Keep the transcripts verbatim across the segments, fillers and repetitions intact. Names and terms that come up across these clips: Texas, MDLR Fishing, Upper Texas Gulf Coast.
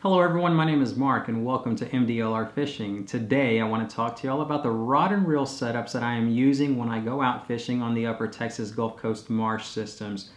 Hello everyone, my name is Mark and welcome to M D L R Fishing. Today I want to talk to you all about the rod and reel setups that I am using when I go out fishing on the Upper Texas Gulf Coast marsh systems.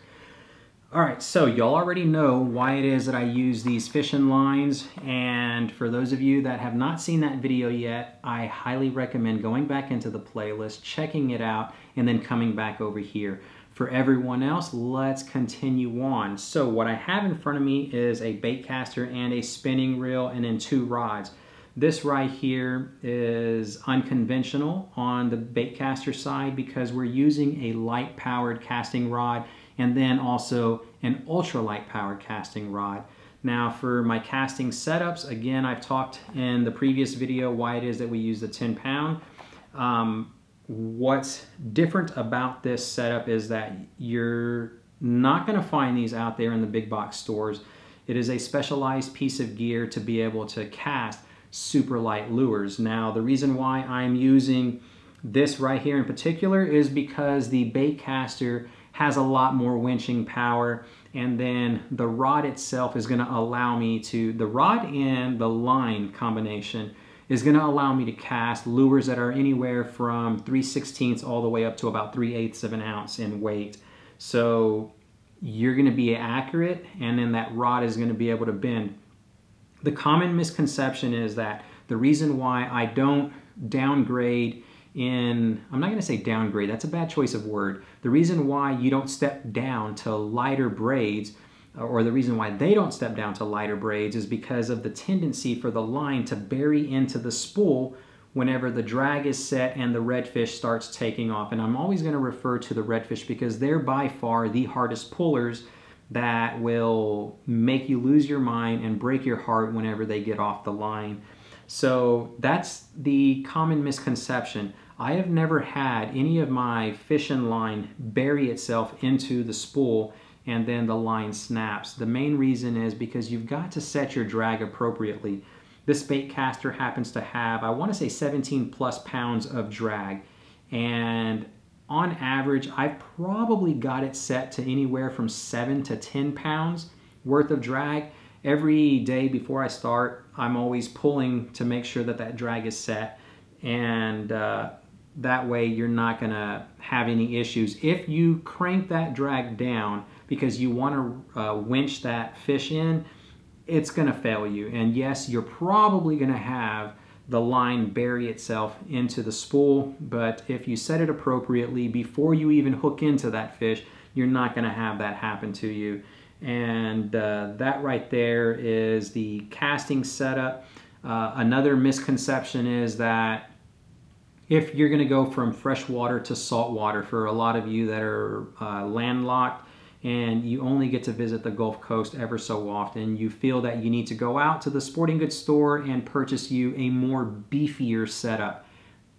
Alright, so y'all already know why it is that I use these fishing lines, and for those of you that have not seen that video yet, I highly recommend going back into the playlist, checking it out, and then coming back over here. For everyone else, let's continue on. So what I have in front of me is a bait caster and a spinning reel and then two rods. This right here is unconventional on the bait caster side because we're using a light powered casting rod and then also an ultralight powered casting rod. Now for my casting setups, again, I've talked in the previous video why it is that we use the ten pound. Um, What's different about this setup is that you're not going to find these out there in the big box stores. It is a specialized piece of gear to be able to cast super light lures. Now, the reason why I'm using this right here in particular is because the bait caster has a lot more winching power, and then the rod itself is going to allow me to, the rod and the line combination is going to allow me to cast lures that are anywhere from three sixteenths all the way up to about three eighths of an ounce in weight. So you're going to be accurate, and then that rod is going to be able to bend. The common misconception is that the reason why I don't downgrade in, I'm not going to say downgrade, that's a bad choice of word. The reason why you don't step down to lighter braids, or the reason why they don't step down to lighter braids, is because of the tendency for the line to bury into the spool whenever the drag is set and the redfish starts taking off. And I'm always going to refer to the redfish because they're by far the hardest pullers that will make you lose your mind and break your heart whenever they get off the line. So that's the common misconception. I have never had any of my fishing line bury itself into the spool and then the line snaps. The main reason is because you've got to set your drag appropriately. This bait caster happens to have, I want to say seventeen plus pounds of drag, and on average I've probably got it set to anywhere from seven to ten pounds worth of drag. Every day before I start, I'm always pulling to make sure that that drag is set, and uh, that way you're not gonna have any issues. If you crank that drag down because you want to uh, winch that fish in, it's gonna fail you. And yes, you're probably gonna have the line bury itself into the spool, but if you set it appropriately before you even hook into that fish, you're not gonna have that happen to you. And uh, that right there is the casting setup. Uh, another misconception is that if you're gonna go from freshwater to saltwater, for a lot of you that are uh, landlocked and you only get to visit the Gulf Coast ever so often, you feel that you need to go out to the sporting goods store and purchase you a more beefier setup.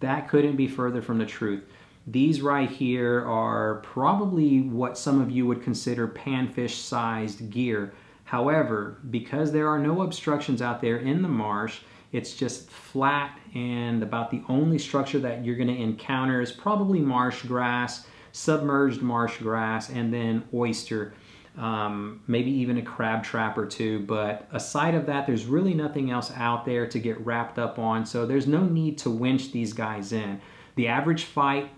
That couldn't be further from the truth. These right here are probably what some of you would consider panfish-sized gear. However, because there are no obstructions out there in the marsh, it's just flat, and about the only structure that you're gonna encounter is probably marsh grass, submerged marsh grass, and then oyster, um, maybe even a crab trap or two. But aside of that, there's really nothing else out there to get wrapped up on, so there's no need to winch these guys in. The average fight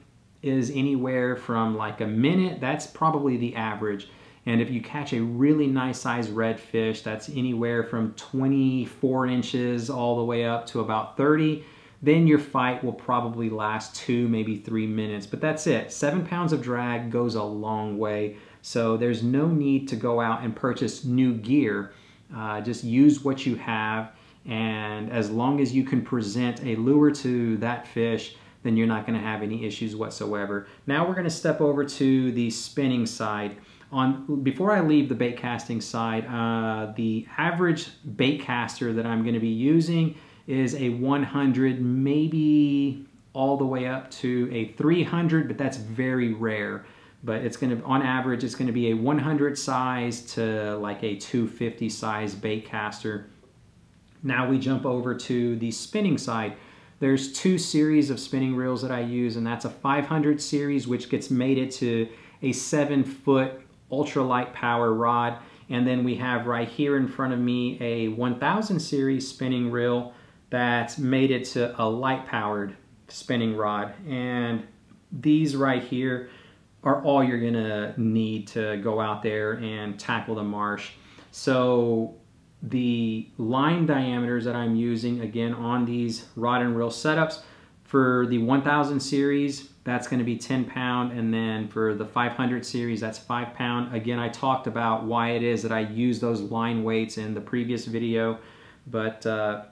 is anywhere from like a minute, that's probably the average. And if you catch a really nice sized redfish, that's anywhere from twenty-four inches all the way up to about thirty, then your fight will probably last two, maybe three minutes. But that's it. Seven pounds of drag goes a long way. So there's no need to go out and purchase new gear. Uh, just use what you have. And as long as you can present a lure to that fish, then you're not going to have any issues whatsoever. Now we're going to step over to the spinning side. On, before I leave the bait casting side, uh, the average bait caster that I'm going to be using is a one hundred, maybe all the way up to a three hundred, but that's very rare. But it's going to, on average, it's going to be a one hundred size to like a two fifty size bait caster. Now we jump over to the spinning side. There's two series of spinning reels that I use, and that's a five hundred series, which gets mated to a seven foot ultralight power rod, And then we have right here in front of me a one thousand series spinning reel that's mated to a light powered spinning rod. And these right here are all you're gonna need to go out there and tackle the marsh. So the line diameters that I'm using, again, on these rod and reel setups, for the one thousand series, that's gonna be ten pound, and then for the five hundred series, that's five pound. Again, I talked about why it is that I use those line weights in the previous video, but uh,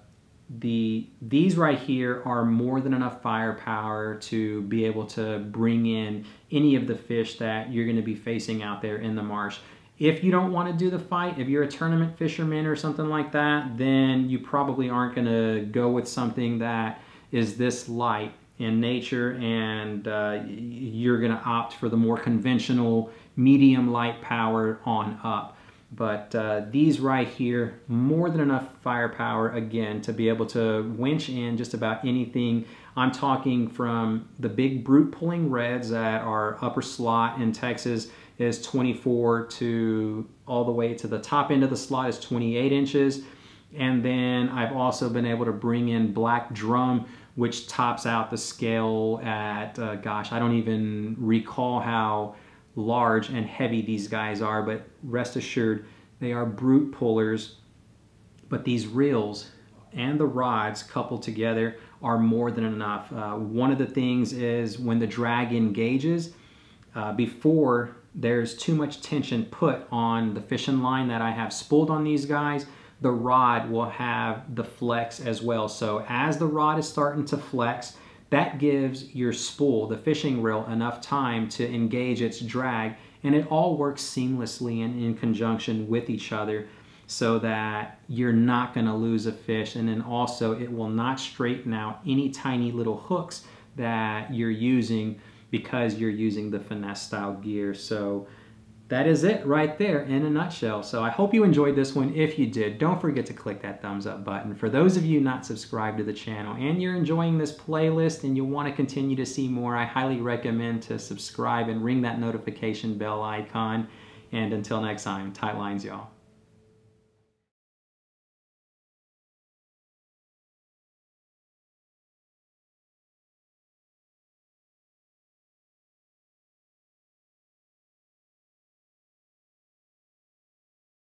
the these right here are more than enough firepower to be able to bring in any of the fish that you're gonna be facing out there in the marsh. If you don't wanna do the fight, if you're a tournament fisherman or something like that, then you probably aren't gonna go with something that is this light in nature, and uh, you're gonna opt for the more conventional medium light power on up. But uh, these right here, more than enough firepower, again, to be able to winch in just about anything. I'm talking from the big brute pulling reds that are upper slot in Texas is twenty-four to all the way to the top end of the slot is twenty-eight inches. And then I've also been able to bring in black drum, which tops out the scale at, uh, gosh, I don't even recall how large and heavy these guys are, but rest assured they are brute pullers. But these reels and the rods coupled together are more than enough. Uh, one of the things is when the drag engages, uh, before there's too much tension put on the fishing line that I have spooled on these guys, the rod will have the flex as well. So as the rod is starting to flex, that gives your spool, the fishing reel, enough time to engage its drag, and it all works seamlessly and in conjunction with each other so that you're not gonna lose a fish, and then also it will not straighten out any tiny little hooks that you're using because you're using the finesse style gear. So that is it right there in a nutshell. So I hope you enjoyed this one. If you did, don't forget to click that thumbs up button. For those of you not subscribed to the channel and you're enjoying this playlist and you want to continue to see more, I highly recommend to subscribe and ring that notification bell icon. And until next time, tight lines, y'all.